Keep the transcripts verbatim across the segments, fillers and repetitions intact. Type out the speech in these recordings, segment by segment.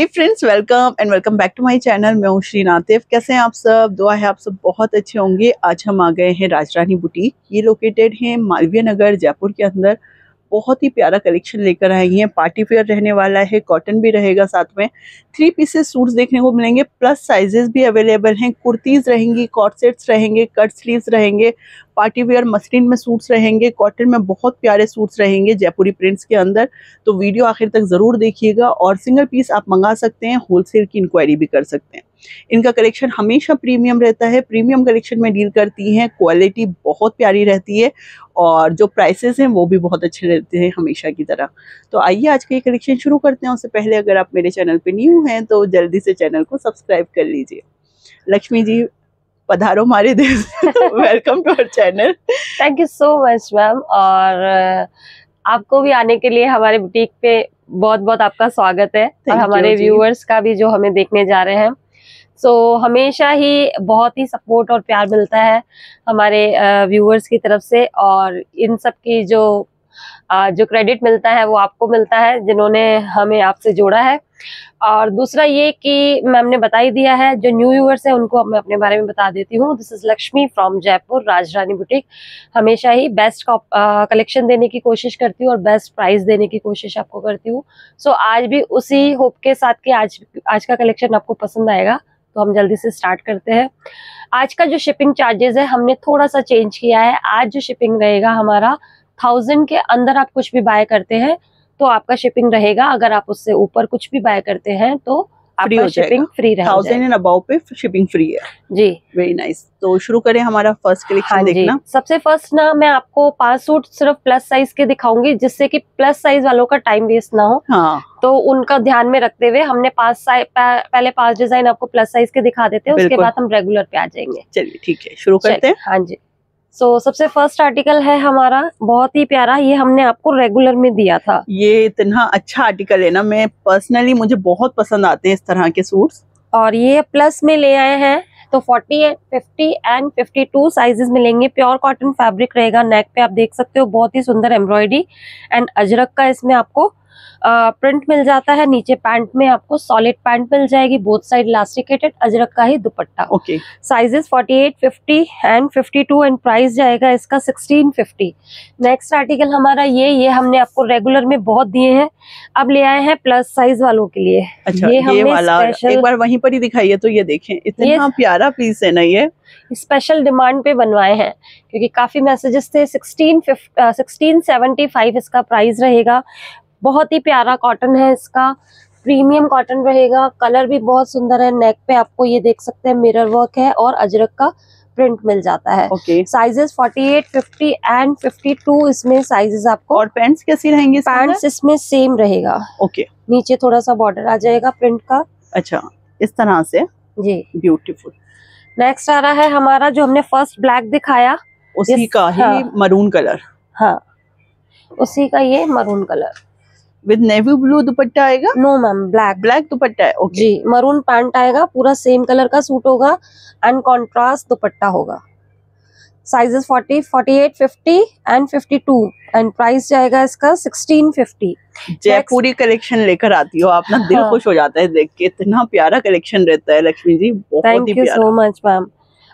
Hey friends, welcome and welcome back to my channel. मैं हूँ श्रीनाथिव। कैसे हैं आप सब? दुआ है आप सब बहुत अच्छे होंगे। आज हम आ गए हैं राजरानी बुटीक। ये लोकेटेड है मालवीय नगर जयपुर के अंदर। बहुत ही प्यारा कलेक्शन लेकर आई हैं। पार्टी वेयर रहने वाला है, कॉटन भी रहेगा, साथ में थ्री पीसेस सूट्स देखने को मिलेंगे, प्लस साइजेस भी अवेलेबल हैं। कुर्तीज़ रहेंगी, कॉर्सेट्स रहेंगे, कट स्लीव्स रहेंगे, पार्टी वेयर मसलिन में सूट्स रहेंगे, कॉटन में बहुत प्यारे सूट्स रहेंगे जयपुरी प्रिंट्स के अंदर। तो वीडियो आखिर तक ज़रूर देखिएगा और सिंगल पीस आप मंगा सकते हैं, होलसेल की इंक्वायरी भी कर सकते हैं। इनका कलेक्शन हमेशा प्रीमियम रहता है, प्रीमियम कलेक्शन में डील करती हैं, क्वालिटी बहुत प्यारी रहती है और जो प्राइसेस हैं वो भी बहुत अच्छे रहते हैं हमेशा की तरह। तो आइए आज का ये कलेक्शन शुरू करते हैं। उससे पहले अगर आप मेरे चैनल पे न्यू हैं तो जल्दी से चैनल को सब्सक्राइब कर लीजिए। लक्ष्मी जी पधारो हमारे देश, welcome to our channel. Thank you so much ma'am, और आपको भी आने के लिए हमारे बुटीक पे बहुत बहुत आपका स्वागत है, और हमारे व्यूअर्स का भी जो हमें देखने जा रहे हैं। सो so, हमेशा ही बहुत ही सपोर्ट और प्यार मिलता है हमारे व्यूअर्स की तरफ से, और इन सब की जो जो क्रेडिट मिलता है वो आपको मिलता है जिन्होंने हमें आपसे जोड़ा है। और दूसरा ये कि मैम ने बता ही दिया है, जो न्यू व्यूअर्स हैं उनको मैं अपने बारे में बता देती हूँ। This is Lakshmi from Jaipur. Rajrani boutique हमेशा ही बेस्ट कलेक्शन देने की कोशिश करती हूँ और बेस्ट प्राइस देने की कोशिश आपको करती हूँ। सो so, आज भी उसी होप के साथ कि आज आज का कलेक्शन आपको पसंद आएगा। तो हम जल्दी से स्टार्ट करते हैं। आज का जो शिपिंग चार्जेस है हमने थोड़ा सा चेंज किया है। आज जो शिपिंग रहेगा हमारा, थाउजेंड के अंदर आप कुछ भी बाय करते हैं तो आपका शिपिंग रहेगा। अगर आप उससे ऊपर कुछ भी बाय करते हैं तो आपका शिपिंग फ्री रहेगा। थाउजेंड एंड अबाव पे शिपिंग फ्री है जी। Very nice. तो शुरू करें हमारा फर्स्ट कलेक्शन। हाँ, देखना सबसे फर्स्ट ना मैं आपको पांच सूट सिर्फ प्लस साइज के दिखाऊंगी, जिससे कि प्लस साइज वालों का टाइम वेस्ट ना हो। हाँ। तो उनका ध्यान में रखते हुए हमने पांच साइज पहले पांच डिजाइन आपको प्लस साइज के दिखा देते हैं, उसके बाद हम रेगुलर पे आ जाएंगे। चलिए ठीक है, शुरू करते हैं। हाँ जी। सो so, सबसे फर्स्ट आर्टिकल है हमारा बहुत ही प्यारा। ये हमने आपको रेगुलर में दिया था। ये इतना अच्छा आर्टिकल है ना, मैं पर्सनली मुझे बहुत पसंद आते हैं इस तरह के सूट्स, और ये प्लस में ले आए हैं। तो चालीस, पचास एंड बावन साइजेस मिलेंगे। प्योर कॉटन फैब्रिक रहेगा। नेक पे आप देख सकते हो बहुत ही सुंदर एम्ब्रॉयडरी एंड अजरक का इसमें आपको प्रिंट मिल जाता है। नीचे पैंट में आपको सॉलिड पैंट मिल जाएगी, बोथ साइड इलास्टिकेटेड, अजरक का ही दुपट्टा। ओके। साइजेस अड़तालीस, पचास एंड बावन एंड प्राइस जाएगा इसका सोलह सौ पचास। नेक्स्ट आर्टिकल हमारा ये ये हमने आपको रेगुलर में बहुत दिए हैं, अब ले आए हैं प्लस साइज वालों के लिए। अच्छा, ये, ये वाला एक बार वहीं पर ही दिखाइए। तो ये देखें, इतना प्यारा पीस है ना, ये स्पेशल डिमांड पे बनवाए हैं क्योंकि काफी मैसेजेस थे। सोलह सौ पचहत्तर इसका प्राइस रहेगा। बहुत ही प्यारा कॉटन है, इसका प्रीमियम कॉटन रहेगा। कलर भी बहुत सुंदर है। नेक पे आपको ये देख सकते हैं मिरर वर्क है और अजरक का प्रिंट मिल जाता है। ओके। साइजेस अड़तालीस, पचास एंड बावन इसमें साइजेस आपको। और पैंट्स कैसी रहेंगी? पैंट्स इसमें सेम रहेगा। ओके। नीचे थोड़ा सा बॉर्डर आ जाएगा प्रिंट का। अच्छा, इस तरह से जी, ब्यूटीफुल। नेक्स्ट आ रहा है हमारा जो हमने फर्स्ट ब्लैक दिखाया उसी का ही मरून कलर। हाँ, उसी का ये maroon colour with navy blue dupatta आएगा। No ma'am, black black dupatta है। ओके जी। मरून पैंट आएगा, पूरा सेम कलर का सूट होगा एंड कॉन्ट्रास्ट दुपट्टा होगा। साइजेस चालीस, अड़तालीस, पचास एंड बावन एंड प्राइस जाएगा इसका सोलह सौ पचास। जयपुरी कलेक्शन लेकर आती हो आप ना, दिल खुश हो जाता है देख के, इतना प्यारा कलेक्शन रहता है। लक्ष्मी जी बहुत ही प्यारा। Thank you so much ma'am.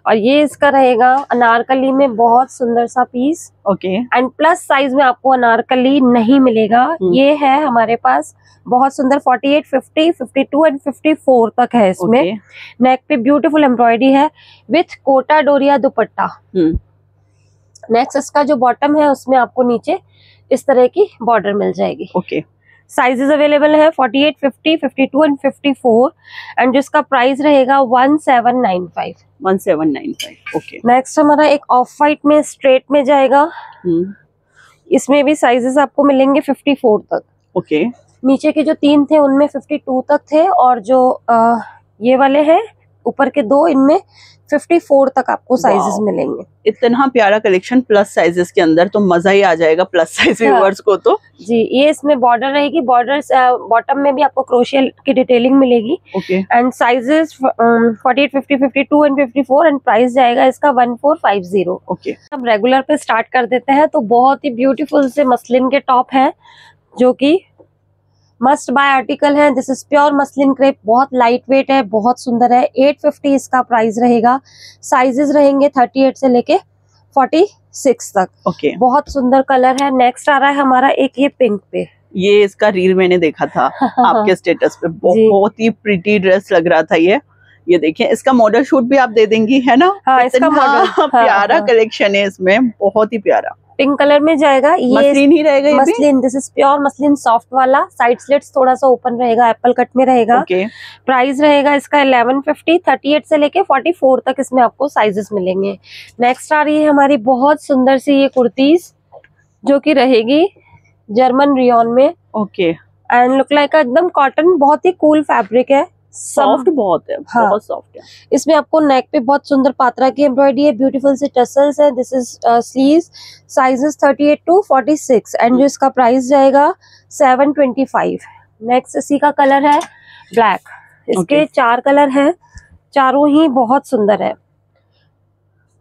और ये इसका रहेगा अनारकली में बहुत सुंदर सा पीस। ओके। एंड प्लस साइज में आपको अनारकली नहीं मिलेगा। ये है हमारे पास बहुत सुंदर। अड़तालीस, पचास, बावन एंड चौवन तक है इसमें। okay. नेक पे ब्यूटीफुल एम्ब्रॉयडरी है विथ कोटा डोरिया दुपट्टा। नेक्स्ट इसका जो बॉटम है उसमें आपको नीचे इस तरह की बॉर्डर मिल जाएगी। Okay okay. साइजेस अवेलेबल है अड़तालीस, पचास, बावन एंड चौवन एंड जिसका प्राइस रहेगा सत्रह सौ पचानवे। सत्रह सौ पचानवे। ओके। नेक्स्ट हमारा एक ऑफ वाइट में स्ट्रेट में जाएगा। hmm. इसमें भी साइजेस आपको मिलेंगे चौवन तक। Okay okay. नीचे के जो तीन थे उनमें बावन तक थे, और जो आ, ये वाले हैं ऊपर के दो, इनमें चौवन तक आपको साइजेस मिलेंगे। इतना प्यारा कलेक्शन प्लस साइजेस के अंदर, तो मजा ही आ जाएगा प्लस साइज व्यूअर्स को तो जी। ये इसमें बॉर्डर रहेगी, बॉर्डर बॉटम में भी आपको क्रोशियल की डिटेलिंग मिलेगी। ओके। एंड साइजेस अड़तालीस, पचास, बावन एंड चौवन एंड प्राइस जाएगा इसका चौदह सौ पचास। ओके। हम रेगुलर पे स्टार्ट कर देते हैं। तो बहुत ही ब्यूटीफुल से मसलिन के टॉप है जो की मस्ट बाय आर्टिकल है। This is pure muslin crepe, बहुत लाइट वेट है, बहुत सुंदर है। आठ सौ पचास इसका प्राइस रहेगा। साइजेस रहेंगे अड़तीस से लेके छियालीस तक। Okay okay. बहुत सुंदर कलर है। नेक्स्ट आ रहा है हमारा एक ये पिंक पे, ये इसका रील मैंने देखा था आपके स्टेटस पे, बहुत ही प्रिटी ड्रेस लग रहा था ये। ये देखिए, इसका मॉडल शूट भी आप दे देंगी है ना? हाँ, इसका हाँ, प्यारा हाँ, कलेक्शन है इसमें, बहुत ही प्यारा। पिंक कलर में जाएगा ये, मसलिन ही रहेगा ये muslin. This is pure muslin soft वाला, साइड स्लिट्स थोड़ा सा ओपन रहेगा, एप्पल कट में रहेगा। okay. प्राइस रहेगा इसका ग्यारह सौ पचास, अड़तीस से लेके चौवालीस तक इसमें आपको साइजेस मिलेंगे। नेक्स्ट आ रही है हमारी बहुत सुंदर सी ये कुर्तीज, जो की रहेगी जर्मन रियोन में। ओके एंड लुक लाइक एकदम कॉटन, बहुत ही कूल फैब्रिक है, सॉफ्ट बहुत है, हाँ, बहुत सॉफ्ट है। इसमें आपको नेक पे बहुत सुंदर पात्रा की एम्ब्रॉयडरी है, ब्यूटीफुल से टसल्स है। दिस इज स्लीव्स, साइजेस अड़तीस टू छियालीस एंड जो इसका प्राइस जाएगा सात सौ पच्चीस। नेक्स्ट इसी का कलर है ब्लैक। इसके okay. चार कलर हैं, चारों ही बहुत सुंदर है।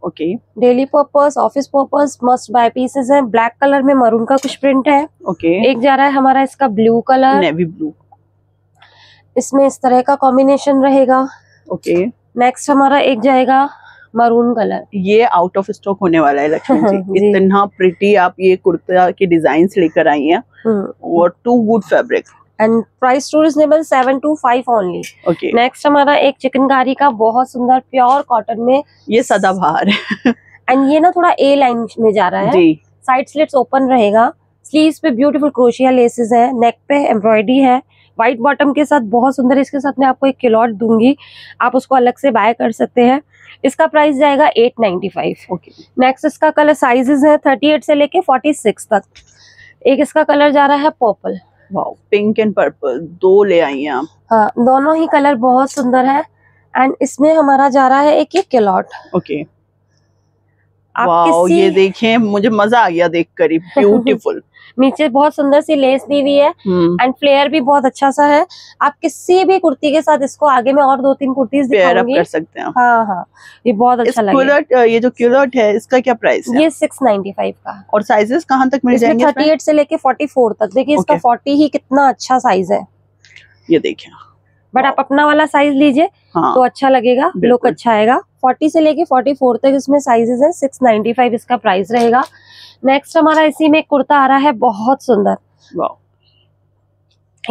Okay okay. Daily purpose, office purpose, must buy pieces हैं। ब्लैक कलर में मरून का कुछ प्रिंट है। Okay okay. एक जा रहा है हमारा इसका ब्लू कलर, नेवी ब्लू, इसमें इस तरह का कॉम्बिनेशन रहेगा। Okay okay. नेक्स्ट हमारा एक जाएगा मरून कलर, ये आउट ऑफ स्टॉक होने वाला है लक्ष्मी जी। इतना प्रिटी आप ये कुर्ता के डिजाइन्स लेकर आई हैं, और to would fabric and price too reasonable seven two five only. Okay next हमारा एक चिकनकारी का बहुत सुंदर प्योर कॉटन में, ये सदाबहार है एंड ये ना थोड़ा ए लाइन में जा रहा है, साइड स्लिट्स ओपन रहेगा। स्लीव्स पे ब्यूटीफुल क्रोशिया लेसेस है, नेक पे एम्ब्रॉयडरी है, व्हाइट बॉटम के साथ बहुत सुंदर। इसके साथ मैं आपको एक किलॉट दूंगी, आप उसको अलग से बाय कर सकते हैं। इसका प्राइस जाएगा आठ सौ पचानवे। ओके नेक्स्ट इसका कलर, साइजेस है अड़तीस से लेके छियालीस तक। एक इसका कलर जा रहा है purple, wow, pink and purple दो ले आई हैं आप। हाँ, दोनों ही कलर बहुत सुंदर है एंड इसमें हमारा जा रहा है एक ये किलॉट। ओके वाओ, ये देखिए, मुझे मजा आ गया देखकर, ब्यूटीफुल। नीचे बहुत सुंदर सी लेस दी हुई है एंड फ्लेयर भी बहुत अच्छा सा है। आप किसी भी कुर्ती के साथ इसको, आगे में और दो तीन कुर्तीज दिखाऊंगी, कर सकते हैं। हाँ हाँ, ये बहुत अच्छा लगा। ये जो क्यूलट है इसका क्या प्राइस है? ये छह सौ पचानवे का। और साइजेस कहाँ तक मिल जाएंगे? अड़तीस से लेके चौवालीस तक। देखिए इसका चालीस ही कितना अच्छा साइज है, ये देखिए। बट आप अपना वाला साइज लीजिए तो अच्छा लगेगा, लुक अच्छा आएगा। चालीस से लेके चौवालीस तक इसमें साइजेस है। छह सौ पचानवे इसका प्राइस रहेगा। नेक्स्ट हमारा इसी में कुर्ता आ रहा है, बहुत सुंदर, वाओ,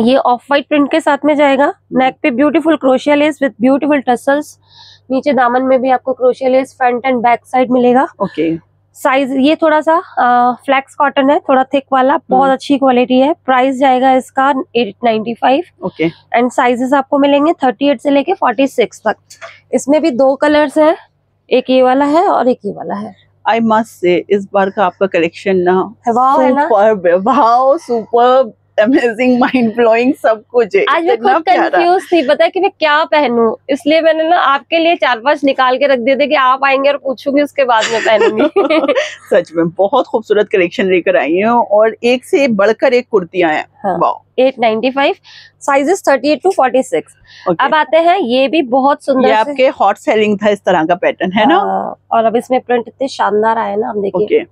ये ऑफ वाइट प्रिंट के साथ में जाएगा। नेक पे beautiful crochet lace with beautiful tassels, नीचे दामन में भी आपको crochet lace front and back side मिलेगा। ओके साइज ये थोड़ा सा फ्लैक्स कॉटन है, थोड़ा थिक वाला, बहुत अच्छी क्वालिटी है। प्राइस जाएगा इसका आठ सौ पचानवे। ओके एंड साइजेस आपको मिलेंगे अड़तीस से लेके छियालीस तक। इसमें भी दो कलर्स हैं, एक ये वाला है और एक ये वाला है। आई मस्ट से इस बार का आपका कलेक्शन ना सुपर्ब है, wow, superb, amazing, mind blowing, सब कुछ है। आज मैं खुद कंफ्यूज थी, पता है कि मैं क्या पहनूं, इसलिए मैंने ना आपके लिए चार पांच निकाल के रख दिए थे कि आप आएंगे और पूछूंगी, उसके बाद मैं पहनूंगी। सच में बहुत खूबसूरत कलेक्शन लेकर आई हैं और एक से बढ़कर एक कुर्तियां हैं। हाँ। वाओ, आठ सौ पचानवे, साइजेस अड़तीस टू छियालीस। okay. अब आते हैं, ये भी बहुत सुंदर, ये आपके हॉट सेलिंग था इस तरह का पैटर्न है ना, और अब इसमें प्रिंट इतने शानदार आए ना, हम देखिए।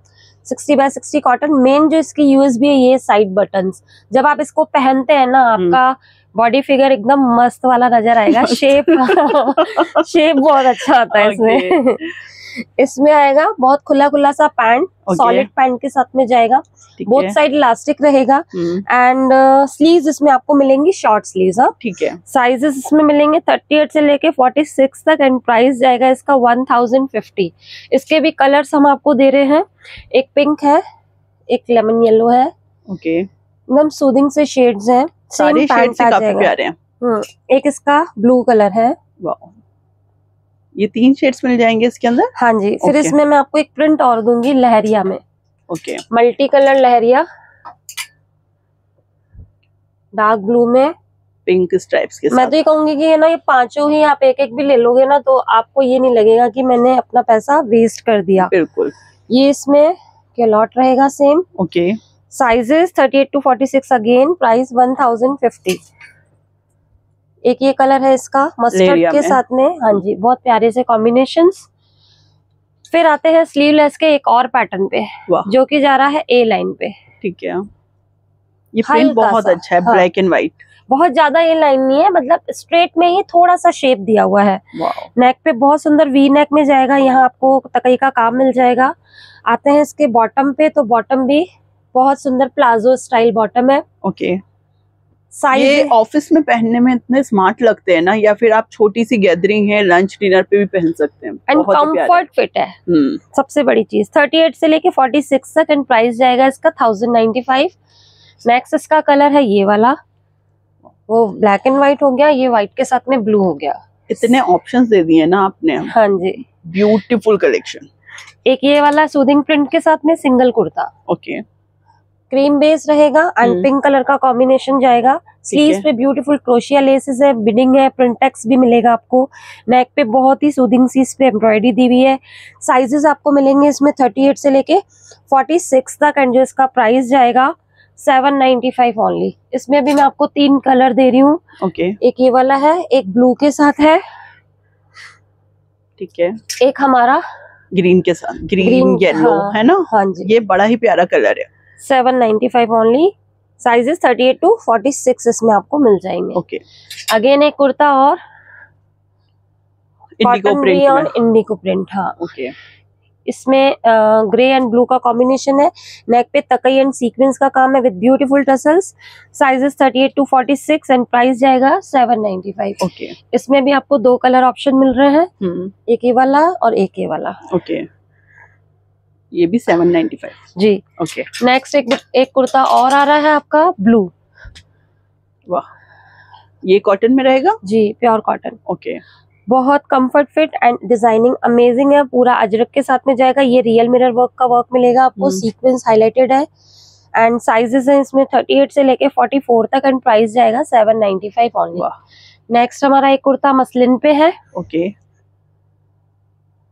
साठ बाय साठ कॉटन, मेन जो इसकी यूएसबी है ये साइड बटन्स, जब आप इसको पहनते हैं ना, आपका बॉडी फिगर एकदम मस्त वाला नजर आएगा। शेप शेप बहुत अच्छा आता है इसमें। इसमें आएगा बहुत खुला खुला सा पैंट, सॉलिड पैंट के साथ में जाएगा, बोथ साइड इलास्टिक रहेगा एंड स्लीव्स इसमें आपको मिलेंगी शॉर्ट स्लीव्स। हाँ ठीक है, साइजेस इसमें मिलेंगे अड़तीस से लेके छियालीस तक एंड प्राइस जाएगा इसका एक हज़ार पचास। इसके भी कलर्स हम आपको दे रहे हैं, एक पिंक है, एक लेमन येलो है। ओके एकदम सूदिंग से शेड्स हैं, सारे शेड्स काफी प्यारे हैं। एक इसका ब्लू कलर है, ये तीन शेड्स मिल जाएंगे इसके अंदर। हाँ जी, फिर okay. इसमें मैं आपको एक प्रिंट और दूंगी लहरिया में। Okay okay. Multi colour lehariya, dark blue में, पिंक स्ट्राइप्स के साथ। मैं तो ये कहूंगी कि ये ना, ये पांचों ही आप एक एक भी ले लोगे ना तो आपको ये नहीं लगेगा कि मैंने अपना पैसा वेस्ट कर दिया, बिल्कुल। ये इसमें कैलॉट रहेगा सेम। Okay okay. साइजेस अड़तीस टू छियालीस अगेन, प्राइस एक हज़ार पचास। एक ये कलर है इसका मस्टर्ड के साथ में। हाँ जी, बहुत प्यारे से कॉम्बिनेशंस। फिर आते हैं स्लीवलेस के एक और पैटर्न पे, जो कि जा रहा है ए लाइन पे। ठीक है, ये प्रिंट बहुत अच्छा है, ब्लैक एंड व्हाइट, बहुत ज्यादा ये लाइन नहीं है, मतलब स्ट्रेट में ही थोड़ा सा शेप दिया हुआ है। नेक पे बहुत सुंदर वी नेक में जाएगा, यहाँ आपको तकई का काम मिल जाएगा। आते हैं इसके बॉटम पे, तो बॉटम भी बहुत सुंदर प्लाजो स्टाइल बॉटम है। ओके, साइज ये ऑफिस में पहनने में इतने स्मार्ट लगते हैं ना, या फिर आप छोटी सी गैदरिंग है, लंच डिनर पे भी पहन सकते हैं। एंड कंफर्ट फिट है सबसे बड़ी चीज। थर्टी एट से लेके फोर्टी सिक्स तक, एंड प्राइस जाएगा इसका थाउजेंड नाइन्टी फाइव। नेक्स्ट इसका कलर है ये वाला, वो ब्लैक एंड व्हाइट हो गया, ये व्हाइट के साथ में ब्लू हो गया। इतने ऑप्शंस दे दिए ना आपने। हाँ जी, ब्यूटीफुल कलेक्शन। एक ये वाला सूदिंग प्रिंट के साथ में single kurta, okay, cream base रहेगा एंड पिंक कलर का कॉम्बिनेशन जाएगा। स्लीव्स पे ब्यूटीफुल क्रोशिया लेसेस है, बिडिंग है, प्रिंटेक्स भी मिलेगा आपको। नेक पे बहुत ही सूदिंग सी इस पे एम्ब्रॉयडरी दी हुई है। साइजेस आपको मिलेंगे इसमें थर्टी एट से लेके फोर्टी सिक्स तक, एंड जो इसका प्राइस जाएगा सेवन नाइन्टी फाइव ओनली। इसमें भी मैं आपको तीन कलर दे रही हूँ। okay. एक ये वाला है, एक ब्लू के साथ है, ठीक है, एक हमारा ग्रीन के साथ, ग्रीन येलो है ना। हाँ जी, ये बड़ा ही प्यारा कलर है। Seven ninety five only, sizes thirty eight to forty six इसमें आपको मिल जाएंगे। ओके, अगेन एक कुर्ता और इंडिगो प्रिंट और इंडिगो प्रिंट। हाँ, ओके, इसमें ग्रे एंड ब्लू का कॉम्बिनेशन है। नेक पे तकई एंड सीक्वेंस का काम है with beautiful tassels. Sizes thirty eight to forty six and price जाएगा सेवन नाइन्टी फाइव। ओके, इसमें भी आपको दो कलर ऑप्शन मिल रहे हैं, एक ये वाला और एक ये वाला। ओके, ये भी सेवन नाइन्टी फाइव जी। ओके, नेक्स्ट एक एक कुर्ता और आ रहा है आपका ब्लू। वाह, ये कॉटन में रहेगा जी, प्योर कॉटन। ओके, बहुत comfort fit and designing amazing है। पूरा अजरक के साथ में जाएगा, ये रियल मिरर वर्क का वर्क मिलेगा आपको, सीक्वेंस हाईलाइटेड है। एंड साइजेस हैं इसमें थर्टी एट से लेके फोर्टी फोर तक, एंड प्राइस जाएगा seven ninety five only. Next हमारा एक कुर्ता मसलिन पे है। ओके,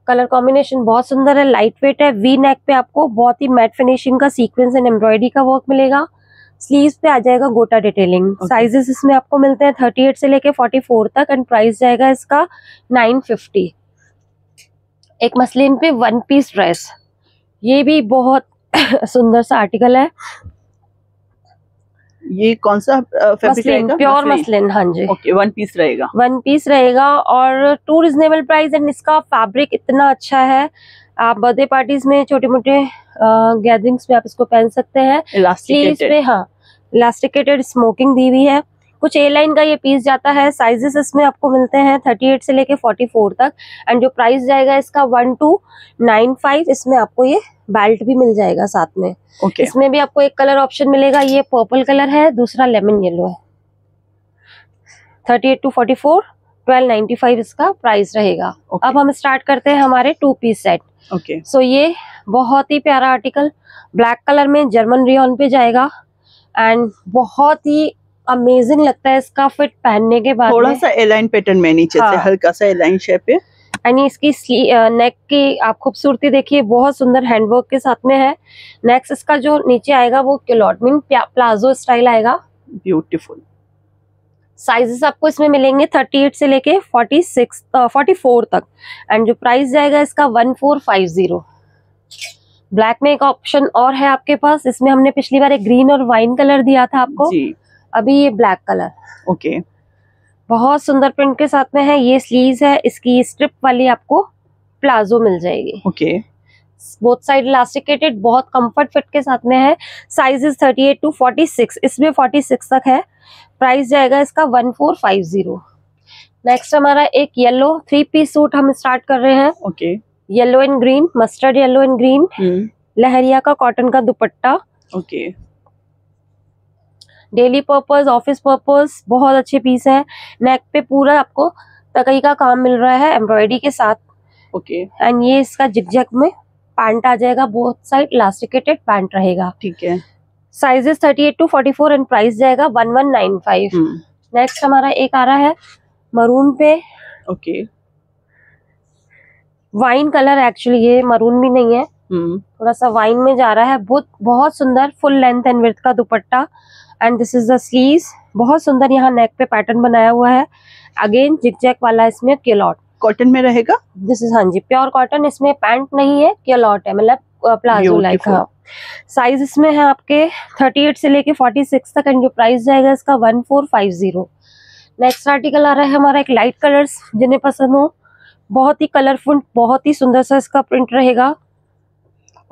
कलर कॉम्बिनेशन बहुत सुंदर है, लाइट वेट है। वी नेक पे आपको बहुत ही मैट फिनिशिंग का सीक्वेंस एंड एम्ब्रॉयडरी का वर्क मिलेगा। स्लीव्स पे आ जाएगा गोटा डिटेलिंग। साइजेस इसमें आपको मिलते हैं थर्टी एट से लेके फोर्टी फोर तक, एंड प्राइस जाएगा इसका नाइन फिफ्टी। एक मसलिन पे वन पीस ड्रेस, ये भी बहुत सुंदर सा आर्टिकल है। ये कौन सा फैब्रिक रहेगा? Pure muslin. हाँ जी, ओके, वन पीस रहेगा, वन पीस रहेगा और टू रिजनेबल प्राइस। एंड इसका फैब्रिक इतना अच्छा है, आप बर्थडे पार्टीज में, छोटे मोटे गैदरिंग्स में आप इसको पहन सकते हैं। इलास्टिकेटेड, हाँ, इलास्टिकेटेड स्मोकिंग दी हुई है। कुछ ए लाइन का ये पीस जाता है। साइजेस इसमें आपको मिलते हैं थर्टी एट से लेके फोर्टी फोर तक, एंड जो प्राइस जाएगा इसका वन टू नाइन फाइव। इसमें आपको ये बेल्ट भी मिल जाएगा साथ में। okay. इसमें भी आपको एक कलर ऑप्शन मिलेगा, ये पर्पल कलर है, दूसरा लेमन येलो है। Thirty eight to forty four, twelve ninety five इसका प्राइस रहेगा। okay. अब हम स्टार्ट करते हैं हमारे two piece set. Okay, okay. So so, ये बहुत ही प्यारा आर्टिकल ब्लैक कलर में जर्मन रियॉन पे जाएगा, एंड बहुत ही अमेजिंग लगता है इसका फिट पहनने के बाद। थोड़ा सा एलाइन पैटर्न में नीचे से हल्का सा एलाइन शेप है। यानी इसकी नेक की आप खूबसूरती देखिए, बहुत सुंदर हैंडवर्क के साथ में है। नेक्स्ट इसका जो नीचे आएगा वो क्लोट मीन प्लाजो स्टाइल आएगा। ब्यूटीफुल। साइजेस आपको इसमें मिलेंगे थर्टी एट से लेके फोर्टी सिक्स फोर्टी फोर तक, एंड जो प्राइस जाएगा इसका one four five zero. Black में एक ऑप्शन और है आपके पास, इसमें हमने पिछली बार एक ग्रीन और वाइन कलर दिया था आपको जी। अभी ये ब्लैक कलर। Okay, okay. बहुत सुंदर प्रिंट के साथ में है। ये स्लीव्स है, इसकी स्ट्रिप वाली आपको प्लाजो मिल जाएगी। ओके, बोथ साइड इलास्टिकेटेड, बहुत कंफर्ट फिट के साथ में है। Sizes thirty eight to forty six, इसमें फोर्टी सिक्स तक है। प्राइस जाएगा इसका one four five zero. Next हमारा एक येलो थ्री पीस सूट हम स्टार्ट कर रहे हैं। Okay, yellow and green, mustard yellow and green, लहरिया का कॉटन का dupatta. Okay, okay. Daily purpose, office purpose, बहुत अच्छे पीस है। नेक पे पूरा आपको तकई का काम मिल रहा है एम्ब्रॉयडरी के साथ। Okay, okay. एंड ये इसका जिगजैग में पैंट आ जाएगा, बोथ साइड इलास्टिकेटेड पैंट रहेगा। ठीक है, sizes thirty eight to forty four, and price जाएगा one one nine five. Next हमारा एक आ रहा है मरून पे। Okay, okay. Wine colour, actually ये मरून भी नहीं है, hmm. थोड़ा सा वाइन में जा रहा है। बहुत बहुत सुंदर फुल लेंथ एंड विड्थ का dupatta, and this is the sleeves. बहुत सुंदर यहाँ नेक पे पैटर्न बनाया हुआ है, अगेन जिग जैक वाला इसमें केलॉट। कॉटन में रहेगा। दिस इज हाँ जी प्योर कॉटन, इसमें पैंट नहीं है कि अलॉट है, मतलब प्लाजो लाइक। हाँ साइज इसमें है आपके थर्टी एट से लेके फोर्टी सिक्स तक एंड जो प्राइस जाएगा इसका one four five zero. Next article आ रहा है हमारा एक लाइट कलर्स, जिन्हें पसंद हो, बहुत ही कलरफुल, बहुत ही सुंदर सा इसका प्रिंट रहेगा।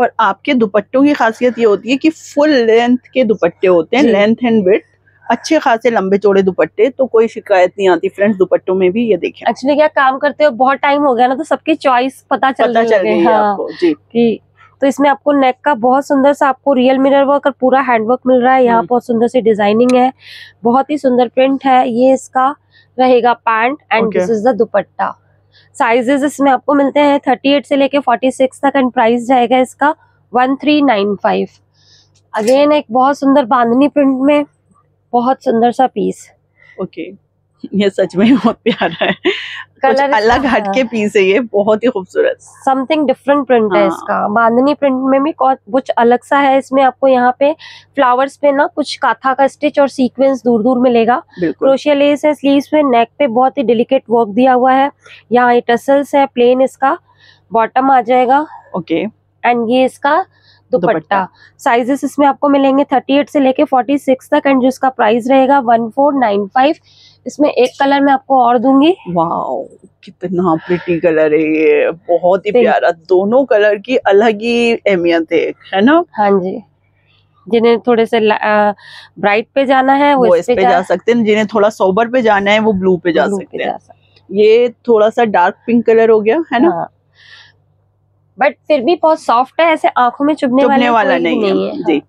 और आपके दुपट्टों की खासियत ये होती है कि फुल लेंथ के दुपट्टे होते हैं, लेंथ एंड विड्थ, अच्छे खासे लंबे चौड़े दुपट्टे, तो कोई शिकायत नहीं आती फ्रेंड्स दुपट्टों में भी। ये देखिए एक्चुअली क्या काम करते हो, बहुत टाइम हो गया ना, तो सबकी चॉइस पता चल रही है आपको जी। तो इसमें आपको नेक का बहुत सुंदर सा आपको रियल मिरर वर्क और पूरा हैंडवर्क मिल रहा है यहाँ, बहुत सुंदर सी डिजाइनिंग है, बहुत ही सुंदर प्रिंट है। ये इसका रहेगा pant and this is the dupatta. Sizes इसमें आपको मिलते हैं थर्टी एट से लेके फोर्टी सिक्स तक एंड प्राइस जाएगा इसका one three nine five. Again एक बहुत सुंदर बांधनी प्रिंट में बहुत सुंदर सा पीस। ओके ये सच में बहुत प्यारा है, कलर अलग हटके पीस है, ये बहुत ही खूबसूरत समथिंग डिफरेंट प्रिंट है इसका। बांधनी प्रिंट में भी कुछ अलग सा है, इसमें आपको यहाँ पे फ्लावर्स पे ना कुछ काथा का स्टिच और सीक्वेंस दूर दूर मिलेगा। क्रोशिया लेस है स्लीव्स पे, नेक पे बहुत ही डेलिकेट वर्क दिया हुआ है, यहाँ ये टसल्स है प्लेन, इसका बॉटम आ जाएगा। ओके एंड ये इसका दुपट्टा। साइजेस इसमें आपको मिलेंगे थर्टी एट से लेके फोर्टी सिक्स तक एंड जो इसका प्राइस रहेगा वन फोर नाइन फाइव। इसमें एक कलर मैं आपको और दूंगी। वाओ कितना प्रिटी कलर है ये, बहुत ही प्यारा, दोनों कलर की अलग ही अहमियत है, है ना। हाँ जी, जिन्हें थोड़े से ब्राइट पे जाना है वो, वो इस पे, पे जा, जा सकते हैं, जिन्हें थोड़ा सोबर पे जाना है वो ब्लू पे जा सकते हैं। ये थोड़ा सा डार्क पिंक कलर हो गया है ना, बट फिर भी बहुत सॉफ्ट है, ऐसे आंखों में चुभने, चुभने वाला नहीं, नहीं है जी।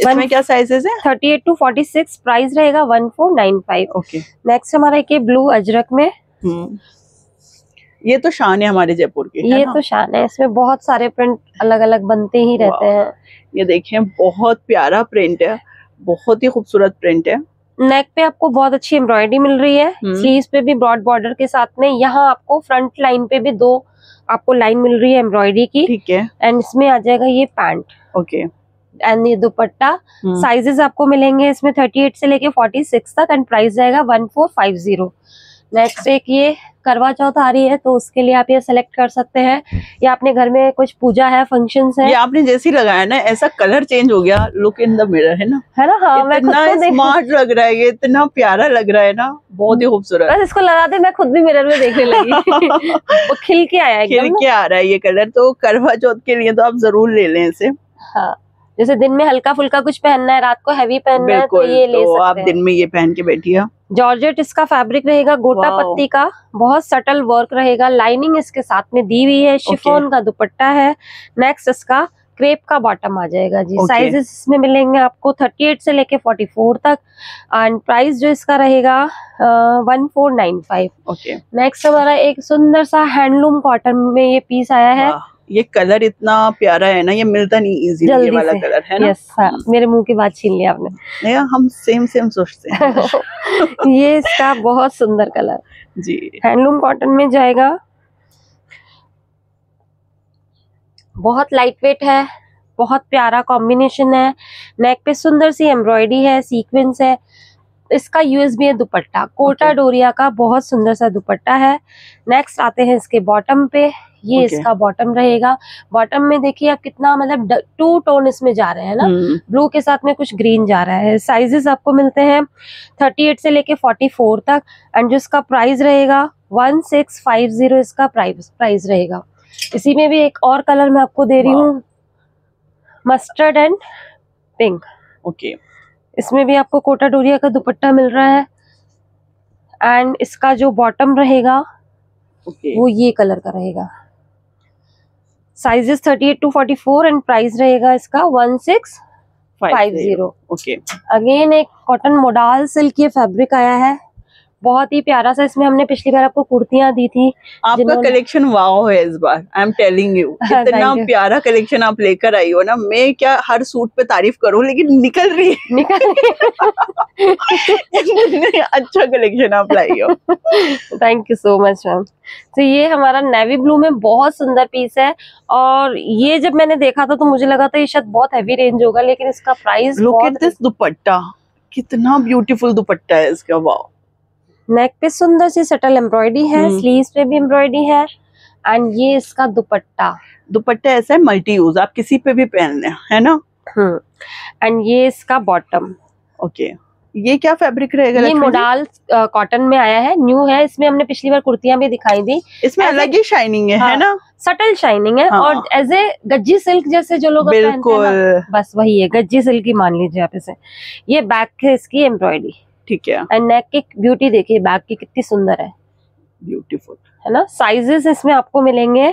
इसमें क्या साइजेस है? Thirty eight to forty six, price रहेगा one four nine five. Okay next हमारा एक ब्लू अजरक में, ये तो शान है हमारे जयपुर की, ये तो शान है, इसमें बहुत सारे प्रिंट अलग अलग बनते ही रहते हैं। ये देखिए बहुत प्यारा प्रिंट है, बहुत ही खूबसूरत प्रिंट है। नेक पे आपको बहुत अच्छी एम्ब्रॉयडरी मिल रही है, स्लीव्स पे भी ब्रॉड बॉर्डर के साथ में, यहाँ आपको फ्रंट लाइन पे भी दो आपको लाइन मिल रही है एम्ब्रॉयडरी की, ठीक है। एंड इसमें आ जाएगा ये पैंट। ओके एंड ये दुपट्टा। साइजेस आपको मिलेंगे इसमें थर्टी एट से लेके फोर्टी सिक्स तक एंड प्राइस जाएगा one four five zero. Next एक ये करवा चौथ आ रही है, तो उसके लिए आप ये सेलेक्ट कर सकते हैं, या अपने घर में कुछ पूजा है, फंक्शंस है। ये आपने जैसे ही लगाया ना ऐसा कलर चेंज हो गया, लुक इन द मिरर, है ना, है ना। हाँ मैं खुद को स्मार्ट लग रहा है, ये इतना प्यारा लग रहा है ना, बहुत ही खूबसूरत। बस इसको लगा दे, मैं खुद भी मिरर में देखने लगी, वो खिल के आया, खिल के आ रहा है ये कलर। तो करवा चौथ के लिए तो आप जरूर ले लें इसे। हाँ जैसे दिन में हल्का फुल्का कुछ पहनना है, रात को हैवी पहनना है तो ये ले सकते हैं। तो आप दिन में ये पहन के बैठिए। जॉर्जेट इसका फैब्रिक रहेगा, गोटा पत्ती का, बहुत सटल वर्क रहेगा, लाइनिंग इसके साथ में दी हुई है, शिफॉन का दुपट्टा है। नेक्स्ट इसका क्रेप का बॉटम आ जाएगा जी। साइजेस इसमें मिलेंगे आपको थर्टी एट से लेके फोर्टी फोर तक एंड प्राइस जो इसका रहेगा one four nine five. Okay next हमारा एक सुंदर सा हैंडलूम कॉटन में ये पीस आया है। ये कलर इतना प्यारा है ना, ये मिलता नहीं इजीली, ये वाला कलर है ना। यस हाँ, मेरे मुंह की बात छीन लिया आपने। नहीं हम सेम सेम सोचते हैं। ये इसका बहुत सुंदर कलर जी, हैंडलूम कॉटन में जाएगा, बहुत लाइट वेट है, बहुत प्यारा कॉम्बिनेशन है। नेक पे सुंदर सी एम्ब्रॉयडरी है, सीक्वेंस है। इसका यूएसबी है दुपट्टा, कोटा डोरिया का बहुत सुंदर सा दुपट्टा है। नेक्स्ट आते हैं इसके बॉटम पे, ये okay. इसका बॉटम रहेगा। बॉटम में देखिए आप कितना, मतलब टू टोन इसमें जा रहे हैं ना, ब्लू के साथ में कुछ ग्रीन जा रहा है। साइजेस आपको मिलते हैं थर्टी एट से लेके फोर्टी फोर तक एंड जो इसका प्राइस रहेगा वन सिक्स फाइव जीरो, इसका प्राइस प्राइस रहेगा। इसी में भी एक और कलर मैं आपको दे रही हूँ, मस्टर्ड एंड पिंक। ओके इसमें भी आपको कोटा डोरिया का दुपट्टा मिल रहा है एंड इसका जो बॉटम रहेगा okay. वो ये कलर का रहेगा। Sizes thirty eight to forty four and price रहेगा इसका one six five zero. Okay again एक कॉटन मोडाल सिल्क ये फैब्रिक आया है, बहुत ही प्यारा सा। इसमें हमने पिछली बार आपको कुर्तियां दी थी, आपका कलेक्शन वाओ है इस बार, आई एम टेलिंग यू। इतना प्यारा कलेक्शन आप लेकर आई हो ना, मैं क्या हर सूट पे तारीफ करूं, लेकिन निकल रही है निकल रही। अच्छा कलेक्शन आप लाई हो, thank you so much ma'am. तो ये हमारा नेवी ब्लू में बहुत सुंदर पीस है, और ये जब मैंने देखा था तो मुझे लगा था ये शायद बहुत हैवी रेंज होगा, लेकिन इसका price, look at this dupatta, कितना ब्यूटीफुल दुपट्टा है इसका, वाओ। नेक पे सुंदर सी सटल एम्ब्रॉयडरी है, स्लीव्स पे भी एम्ब्रॉयडरी है, एंड ये इसका दुपट्टा दुपट्टा ऐसा है मल्टी यूज, आप किसी पे भी पहनने है ना। हम्म, एंड ये इसका बॉटम। ओके, ये क्या फैब्रिक रहेगा? ये मोडाल कॉटन में आया है, न्यू है, इसमें हमने पिछली बार कुर्तियां भी दिखाई दी। इसमें अलग ही शाइनिंग है, हाँ, है ना, सटल शाइनिंग है। हाँ, और एज ए गज्जी सिल्क जैसे जो लोग बिल्कुल बस वही है, गज्जी सिल्क ही मान लीजिए आप इसे। ये बैक है इसकी एम्ब्रॉयडरी, ठीक है, एंड नेक की ब्यूटी देखिए बैक की कितनी सुंदर है, ब्यूटीफुल है ना। साइजेस इसमें आपको मिलेंगे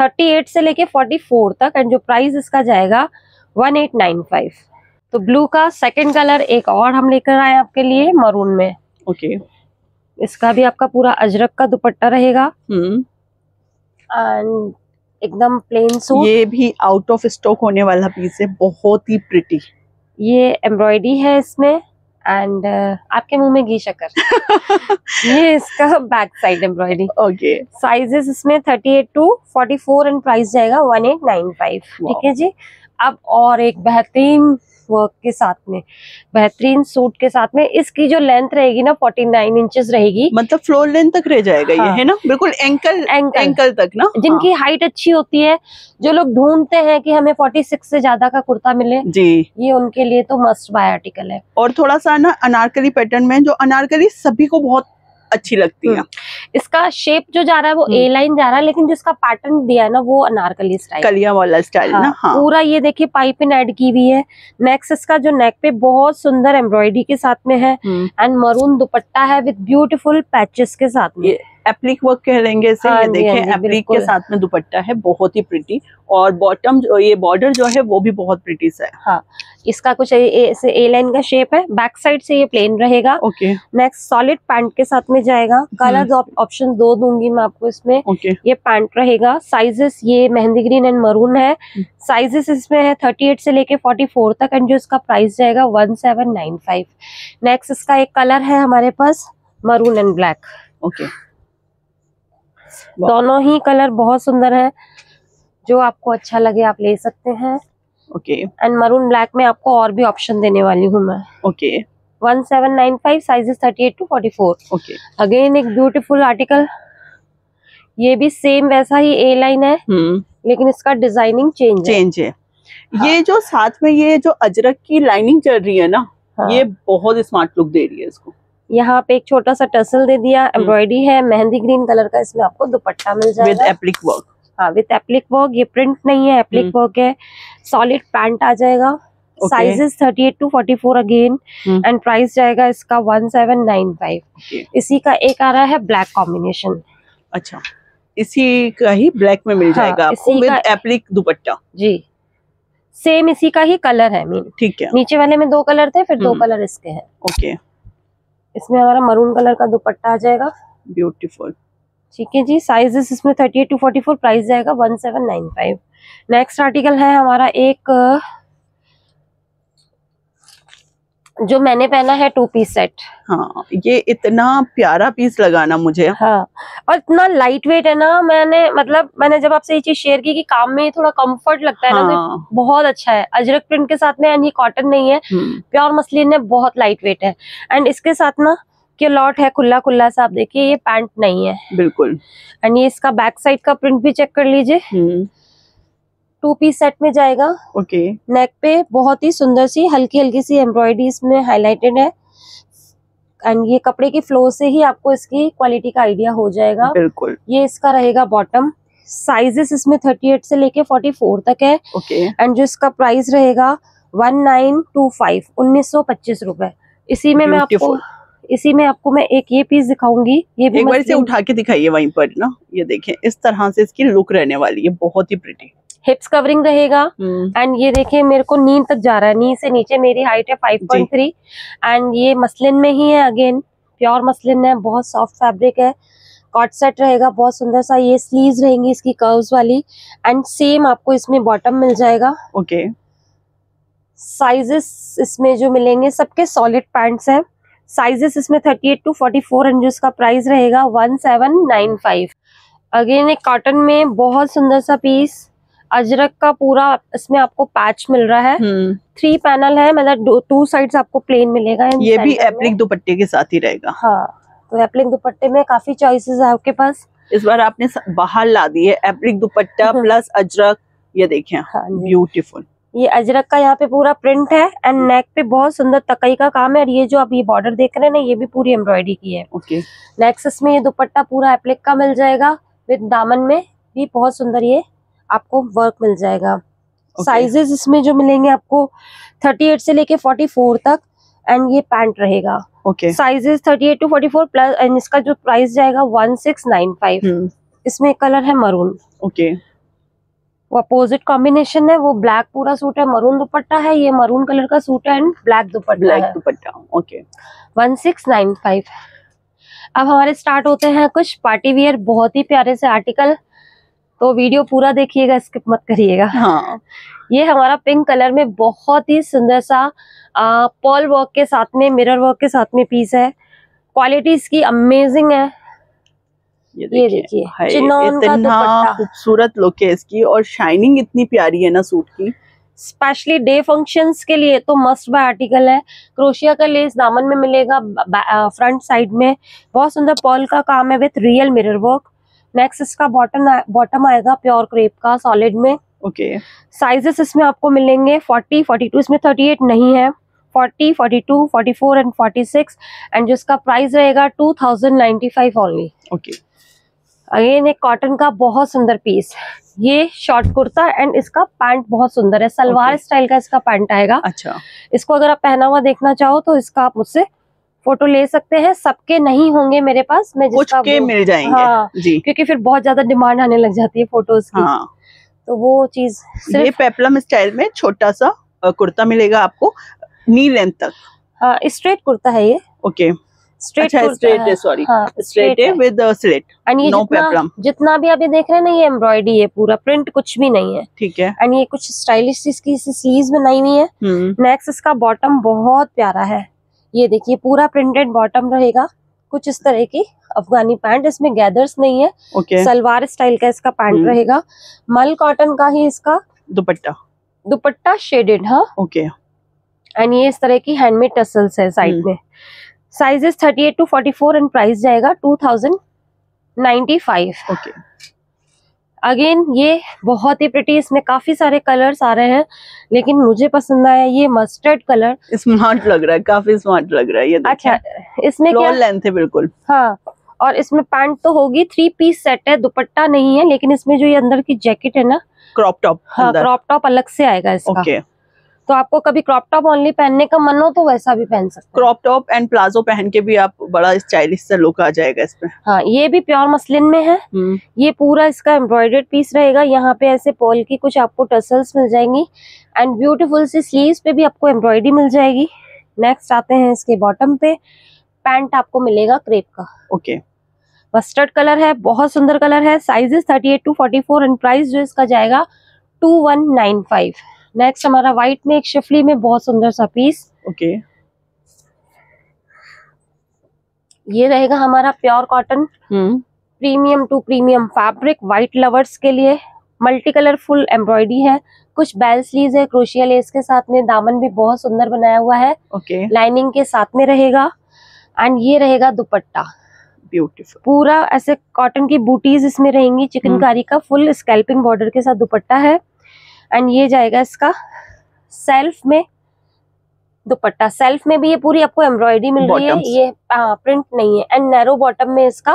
थर्टी एट से लेके फोर्टी फोर तक, एंड जो प्राइस इसका जाएगा वन एट नाइन फाइव। तो ब्लू का सेकंड कलर एक और हम लेकर आए आपके लिए मरून में। ओके, इसका भी आपका पूरा अजरक का दुपट्टा रहेगा, एंड एकदम प्लेन सूट। ये भी आउट ऑफ स्टॉक होने वाला पीस है, बहुत ही प्रिटी। ये एम्ब्रॉयडरी है इसमें, एंड uh, आपके मुंह में घी शक्कर। ये इसका back side embroidery. Okay, sizes इसमें thirty eight to forty four, and price जाएगा वन एट नाइन फाइव। ठीक है जी। अब और एक बेहतरीन वर्क के साथ में, बेहतरीन सूट के साथ में, इसकी जो लेंथ रहेगी ना फोर्टी नाइन इंचेस रहेगी, मतलब फ्लोर लेंथ तक रह जाएगा। हाँ, ये है ना बिल्कुल एंकल एंकल एंकल तक ना। जिनकी हाइट अच्छी होती है, जो लोग ढूंढते हैं कि हमें फोर्टी सिक्स से ज्यादा का कुर्ता मिले जी, ये उनके लिए तो मस्ट बाय आर्टिकल है। और थोड़ा सा ना अनारकली पैटर्न में, जो अनारकली सभी को बहुत अच्छी लगती है। इसका शेप जो जा रहा है वो ए लाइन जा रहा है, लेकिन जिसका पैटर्न दिया है ना वो अनारकली स्टाइल, कलिया वाला स्टाइल ना। हाँ, पूरा ये देखिए पाइपिंग ऐड की हुई है। नेक्स्ट इसका जो नेक पे बहुत सुंदर एम्ब्रॉयडरी के साथ में है, एंड मरून दुपट्टा है विद ब्यूटीफुल पैचेस के साथ में। एप्लिक वर्क कह लेंगे इसे। हाँ, ये देखें एप्लिक के साथ में दुपट्टा है, बहुत ही प्रिटी। और बॉटम जो ये बॉर्डर जो है वो भी बहुत प्रिटी सा है। हाँ, इसका कुछ ए लाइन का शेप है, बैक साइड से ये प्लेन रहेगा। ओके, नेक्स्ट सॉलिड पैंट के साथ में जाएगा। कलर ऑप्शन दो दूंगी मैं आपको इसमें। ओके, ये पैंट रहेगा। साइजेस ये मेहंदी ग्रीन एंड मरून है। साइजेस इसमें है थर्टी एट से लेके फोर्टी फोर तक, एंड जो इसका प्राइस जाएगा one seven nine five. Next इसका एक कलर है हमारे पास मरून एंड ब्लैक। ओके, दोनों ही कलर बहुत सुंदर है, जो आपको अच्छा लगे आप ले सकते हैं। ओके, एंड मरून ब्लैक में आपको और भी ऑप्शन देने वाली हूँ मैं। Okay, one seven nine five, sizes thirty eight to forty four. Okay, again एक ब्यूटीफुल आर्टिकल। ये भी सेम वैसा ही ए लाइन है, लेकिन इसका डिजाइनिंग चेंज चेंज है, है। हाँ। ये जो साथ में ये जो अजरक की लाइनिंग चल रही है ना, हाँ, ये बहुत स्मार्ट लुक दे रही है इसको। यहाँ पे एक छोटा सा टसल दे दिया, एम्ब्रॉयडरी है, मेहंदी ग्रीन कलर का इसमें आपको दुपट्टा मिल जाएगा विद एप्लिक वर्क। हाँ, विद एप्लिक वर्क, ये प्रिंट नहीं है, एप्लिक वर्क है। सॉलिड पैंट आ जाएगा। Sizes thirty eight to forty four again, and price जाएगा इसका वन सेवन नाइन फाइव। इसी का एक आ रहा है ब्लैक कॉम्बिनेशन। अच्छा, इसी का ही ब्लैक में मिल जाएगा आपको विद एप्लिक दुपट्टा जी। सेम इसी का ही कलर है मीन, ठीक है। नीचे वाले में दो कलर थे, फिर दो कलर इसके हैं। ओके, इसमें हमारा मरून कलर का दुपट्टा आ जाएगा, ब्यूटीफुल। ठीक है जी। साइजेस इसमें thirty eight to forty four, price जाएगा one seven nine five. Next article है हमारा एक जो मैंने पहना है टू पीस सेट। हाँ, ये इतना प्यारा पीस लगा ना मुझे। हाँ, और इतना लाइट वेट है ना, मैंने मतलब मैंने जब आपसे ये चीज शेयर की कि काम में थोड़ा कंफर्ट लगता है। हाँ, ना तो बहुत अच्छा है। अजरक प्रिंट के साथ में, एंड ये कॉटन नहीं है, प्योर मसलिन है, बहुत लाइट वेट है। एंड इसके साथ ना के लॉट है खुला खुला सा, आप देखिए ये पैंट नहीं है बिल्कुल। एंड ये इसका बैक साइड का प्रिंट भी चेक कर लीजिए, टू पीस सेट में जाएगा। ओके, नेक पे बहुत ही सुंदर सी हल्की हल्की सी एम्ब्रॉयडरी इसमें हाईलाइटेड है, एंड ये कपड़े की फ्लो से ही आपको इसकी क्वालिटी का आइडिया हो जाएगा बिल्कुल। ये इसका रहेगा बॉटम। साइजेस इसमें थर्टी एट से लेके फोर्टी फोर तक है। ओके, एंड जो इसका प्राइस रहेगा वन नाइन टू फाइव, उन्नीस सौ पच्चीस रुपए। इसी में मैं आपको इसी में आपको मैं एक ये पीस दिखाऊंगी। ये भी एक बार से उठा के दिखाइए वहीं पर ना। ये देखें इस तरह से इसकी लुक रहने वाली है, बहुत ही प्रिटी। हिप्स कवरिंग रहेगा, एंड ये देखिए मेरे को नींद तक जा रहा है, नींद से नीचे मेरी हाइट है फाइव पॉइंट थ्री, एंड ये मसलिन में ही है, अगेन प्योर मसलिन है, बहुत सॉफ्ट फैब्रिक है। कॉट सेट रहेगा बहुत सुंदर सा। ये स्लीव्स रहेंगी इसकी कर्व्स वाली, एंड सेम आपको इसमें बॉटम मिल जाएगा। ओके, साइजेस इसमें जो मिलेंगे सबके सॉलिड पैंट्स हैं। साइजेस इसमें thirty eight to forty four, and जो इसका प्राइस रहेगा one seven nine five. Again एक कॉटन में बहुत सुंदर सा पीस, अजरक का पूरा इसमें आपको पैच मिल रहा है। थ्री पैनल है, मतलब टू साइड्स आपको प्लेन मिलेगा। ये भी एप्लिक दुपट्टे के साथ ही रहेगा। हाँ, तो एप्लिक दुपट्टे में काफी चॉइसेस है आपके पास। इस बार आपने बाहर ला दी है एप्लिक दुपट्टा प्लस अजरक, ये देखें। हाँ, ब्यूटीफुल। ये अजरक का यहाँ पे पूरा प्रिंट है एंड नेक पे बहुत सुंदर तकई का काम है। और ये जो आप ये बॉर्डर देख रहे हैं ना, ये भी पूरी एम्ब्रॉयडरी की है। ओके। नेक्स्ट में ये दुपट्टा पूरा एप्लिक का मिल जाएगा विद दामन में भी बहुत सुंदर ये आपको वर्क मिल जाएगा। Sizes okay. इसमें जो मिलेंगे आपको थर्टी एट से लेके फोर्टी फोर तक एंड ये पैंट रहेगा। Okay. Sizes thirty eight to forty four plus and इसका जो प्राइस जाएगा वन सिक्स नाइन फाइव। इसमें कलर है मरून। ओके। वो अपोजिट कॉम्बिनेशन है, वो ब्लैक पूरा सूट है, मरून दुपट्टा है, ये मरून कलर का सूट है and black dupatta black dupatta okay one six nine five. अब हमारे स्टार्ट होते हैं कुछ पार्टी वियर बहुत ही प्यारे से आर्टिकल, तो वीडियो पूरा देखिएगा, स्किप मत करिएगा। हाँ। ये हमारा पिंक कलर में बहुत ही सुंदर सा पर्ल वर्क के साथ में, मिरर वर्क के साथ में पीस है। क्वालिटी इसकी अमेजिंग है। ये देखिए, इतना खूबसूरत लुक है इसकी और शाइनिंग इतनी प्यारी है ना सूट की। स्पेशली डे फंक्शंस के लिए तो मस्ट बाय आर्टिकल है। क्रोशिया का लेस दामन में मिलेगा, फ्रंट साइड में बहुत सुंदर पर्ल का काम है with real mirror work. Next इसका बॉटम बॉटम आएगा प्योर क्रेप का सॉलिड में। ओके। साइजेस इसमें आपको मिलेंगे फोर्टी, फोर्टी टू, इसमें थर्टी एट नहीं है, forty, forty two, forty four and forty six and जिसका प्राइस रहेगा two thousand ninety five only. Okay. Again एक कॉटन का बहुत सुंदर पीस, ये शॉर्ट कुर्ता एंड इसका पैंट बहुत सुंदर है, सलवार okay. स्टाइल का इसका पैंट आएगा। अच्छा। इसको अगर आप पहना हुआ देखना चाहो तो इसका आप मुझसे फोटो ले सकते हैं। सबके नहीं होंगे मेरे पास, मैं कुछ के मिल जाएंगे। हाँ, जी। क्योंकि फिर बहुत ज्यादा डिमांड आने लग जाती है फोटोज की। हाँ। तो वो चीज ये पेप्लम स्टाइल में छोटा सा कुर्ता मिलेगा आपको नी लेंथ तक। हाँ, स्ट्रेट कुर्ता है ये। ओके। स्ट्रेट स्ट्रेट है, सॉरी स्ट्रेट है विद स्लिट, नो पेप्लम। जितना भी आप ये देख रहे हैं ना, ये एम्ब्रॉयडरी है, पूरा प्रिंट कुछ भी नहीं है। ठीक है। एंड ये कुछ स्टाइलिश इसकी स्लीव्स बनाई हुई है। नेक्स्ट इसका बॉटम बहुत प्यारा है, ये देखिए पूरा प्रिंटेड बॉटम रहेगा, कुछ इस तरह की अफगानी पैंट, इसमें गैदर्स नहीं है। okay. सलवार स्टाइल का इसका पैंट रहेगा, मल कॉटन का ही इसका दुपट्टा दुपट्टा शेडेड। हाँ। ओके। एंड ये इस तरह की हैंडमेड टसल्स है साइड में। Sizes thirty eight to forty four and price जाएगा two thousand ninety five. Okay. Again ये बहुत ही प्रिटी, इसमें काफी सारे कलर्स आ रहे हैं, लेकिन मुझे पसंद आया ये मस्टर्ड कलर। स्मार्ट लग रहा है, काफी स्मार्ट लग रहा है ये। अच्छा, इसमें क्या लेंथ है बिल्कुल। हाँ, और इसमें पैंट तो होगी, थ्री पीस सेट है, दुपट्टा नहीं है, लेकिन इसमें जो ये अंदर की जैकेट है ना, क्रॉप टॉप। हाँ, क्रॉप टॉप अलग से आएगा इसका। ओके। तो आपको कभी क्रॉप टॉप ओनली पहनने का मन हो तो वैसा भी पहन सकते हैं। क्रॉप टॉप एंड प्लाजो पहन के भी आप बड़ा स्टाइलिश सा लुक आ जाएगा इसमें। हाँ, ये भी प्योर मसलिन में है। ये पूरा इसका एम्ब्रॉयडर्ड पीस रहेगा, यहाँ पे ऐसे पर्ल की कुछ आपको टसल्स मिल जाएंगी एंड ब्यूटीफुल सी स्लीव्स पे भी आपको एम्ब्रॉयडरी मिल जाएगी। नेक्स्ट आते हैं इसके बॉटम पे, पैंट आपको मिलेगा क्रेप का। ओके। मस्टर्ड कलर है, बहुत सुंदर कलर है। Sizes thirty eight to forty four and price जो इसका जाएगा two one nine five. Next हमारा व्हाइट में एक शिफली में बहुत सुंदर सा पीस। ओके। okay. ये रहेगा हमारा pure cotton premium to premium fabric, white lovers के लिए। मल्टी कलर फुल एम्ब्रॉयडरी है, कुछ बेल स्लीव्स है क्रोशिया लेस के साथ में, दामन भी बहुत सुंदर बनाया हुआ है। ओके। okay. लाइनिंग के साथ में रहेगा एंड ये रहेगा दुपट्टा, ब्यूटीफुल पूरा ऐसे कॉटन की बूटीज इसमें रहेंगी, चिकनकारी का फुल स्कैल्पिंग बॉर्डर के साथ दुपट्टा है एंड ये जाएगा इसका सेल्फ में दुपट्टा। सेल्फ में भी ये पूरी आपको एम्ब्रॉयडरी मिल रही है, ये आ, प्रिंट नहीं है एंड नैरो बॉटम में इसका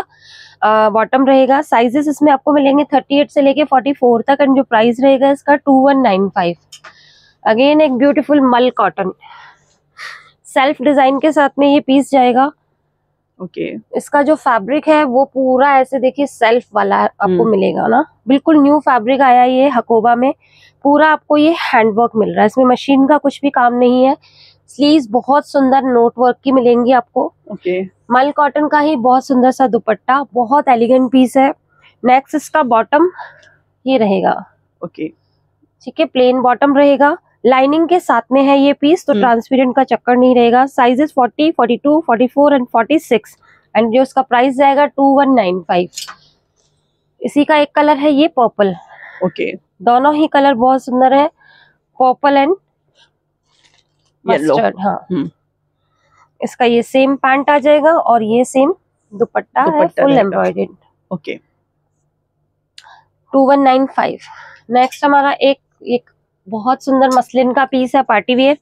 बॉटम रहेगा। साइजेस इसमें आपको मिलेंगे थर्टी एट से लेके फोर्टी फोर तक एंड जो प्राइस रहेगा इसका two one nine five. Again एक beautiful mul cotton self design के साथ में ये पीस जाएगा। ओके। okay. इसका जो फैब्रिक है वो पूरा ऐसे देखिए सेल्फ वाला आपको मिलेगा ना, बिल्कुल न्यू फैब्रिक आया ये हकोबा में। पूरा आपको ये हैंडवर्क मिल रहा है, इसमें मशीन का कुछ भी काम नहीं है। स्लीव्स बहुत सुंदर नोटवर्क की मिलेंगी आपको। ओके। okay. मल कॉटन का ही बहुत सुंदर सा दुपट्टा, बहुत एलिगेंट पीस है। नेक्स्ट इसका बॉटम ये रहेगा। ओके। okay. ठीक है, प्लेन बॉटम रहेगा, लाइनिंग के साथ में है ये पीस, तो ट्रांसपेरेंट का चक्कर नहीं रहेगा। Sizes forty, forty two, forty four and forty six and जो इसका प्राइस जाएगा टू वन नाइन फाइव। इसी का एक कलर है ये पर्पल। ओके। okay. दोनों ही कलर बहुत सुंदर है, पर्पल एंड मस्टर्ड। हाँ। इसका ये सेम पैंट आ जाएगा और ये सेम दुपट्टा है full embroidered. Okay two one nine five. Next हमारा एक एक बहुत सुंदर मसलिन का पीस है, पार्टी वेयर।